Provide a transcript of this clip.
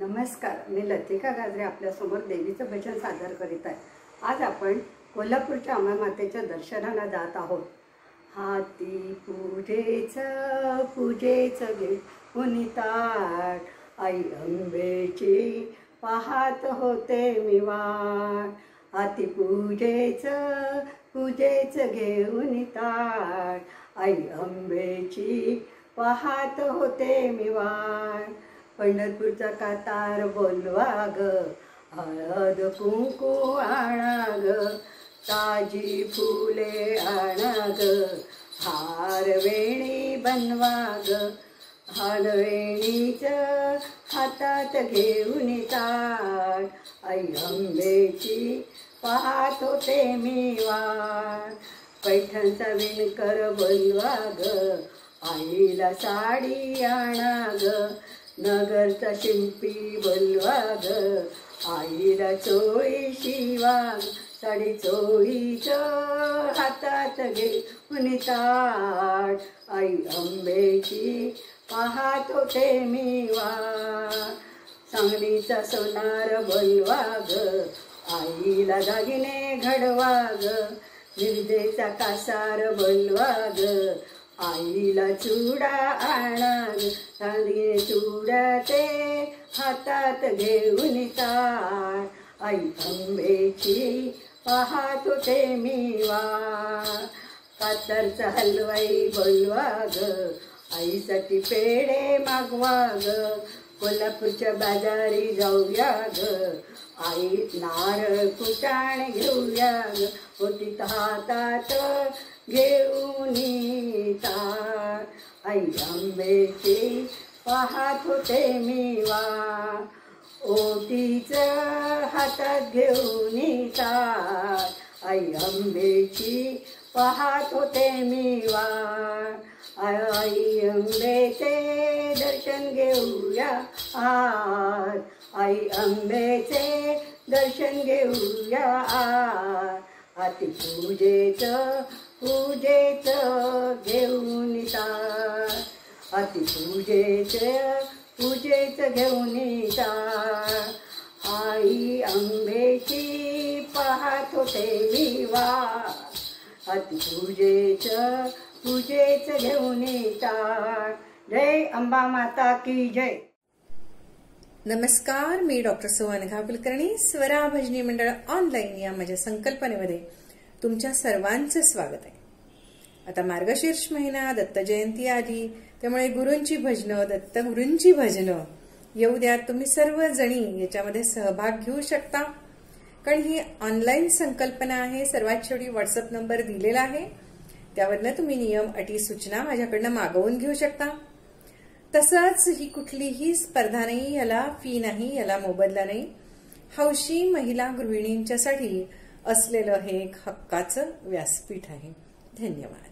नमस्कार, मी लतिका गाजरे आपल्यासमोर देवीचं भजन सादर करीत आहे। आज आपण कोल्हापूरच्या अंबा मातेच्या दर्शनाला जात आहोत। हाती पूजेचं पूजेचं घे पुनिताट, आई अंबेची पाहत होते मी वाट। हाती पूजेचं पूजेचं घे पुनिताट, आई अंबेची पाहत होते मी वाट। पंढरपूरचा कातार बोलवा ग, हळद कुंकू आणा ग, ताजी फुले आणा ग, हार वेणी बनवा ग। हारवेणीचं हातात घेऊन ताट, आई अंबेची पाहत होते मी वाट। पैठणचा विणकर बोलवा ग, आईला साडी आणा ग। नगरचा शिंपी बोलवा ग, आईला चोळी शिवा। साडी चोळीचं हातात घेऊन ताट, आई अंबेची पाहत होते मी वाट। सांगलीचा सोनार बोलवा ग, आईला दागिने घडवा ग। मिरजेचा कासार बोलवा ग, आईला चुडा आणा ग। सांगलीने चुडा ते हातात घेऊन ताट, आई अंबेची पाहत होते मी वाट। कातरचा हलवाई बोलवा ग, आईसाठी पेढे मागवा ग। कोल्हापूरच्या बाजारी जाऊया ग, आई नारळ कुटाण घेऊया ग। ओटीत हातात घेऊन ताट, आई अंबेची पाहत होते मी वाट। ओटीचं हातात घेऊन ताट, आई अंबेची पाहत होते मी वाट। आई अंबेचे दर्शन घेऊया आज, आई अंबेचे दर्शन घेऊया आज। हाती पूजेचं पूजेचं घेऊन ताट, हाती पूजेचं पूजेचं घेऊन ताट, आई अंबेची पाहत होते मी वाट। हाती पूजेचं पूजेच घेऊन ताट। जय अंबा माता की जय। नमस्कार, मी डॉक्टर सुवन घापुल, स्वरा भजनी मंडळ ऑनलाईन या माझ्या संकल्पनेमध्ये तुमच्या सर्वांचं स्वागत आहे। आता मार्गशीर्ष महिना, दत्त जयंती आली, त्यामुळे गुरूंची भजनं, दत्त गुरूंची भजनं येऊ द्या। तुम्ही सर्व जणी याच्यामध्ये सहभाग घेऊ शकता, कारण ही ऑनलाईन संकल्पना आहे। सर्वात शेवटी व्हॉट्सअप नंबर दिलेला आहे, त्यावरनं तुम्ही नियम, अटी, सूचना माझ्याकडनं मागवून घेऊ शकता। तसंच ही कुठलीही स्पर्धा नाही, याला फी नाही, याला मोबदला नाही। हौशी महिला गृहिणींच्यासाठी असलेलं हे एक हक्काचं व्यासपीठ आहे। धन्यवाद।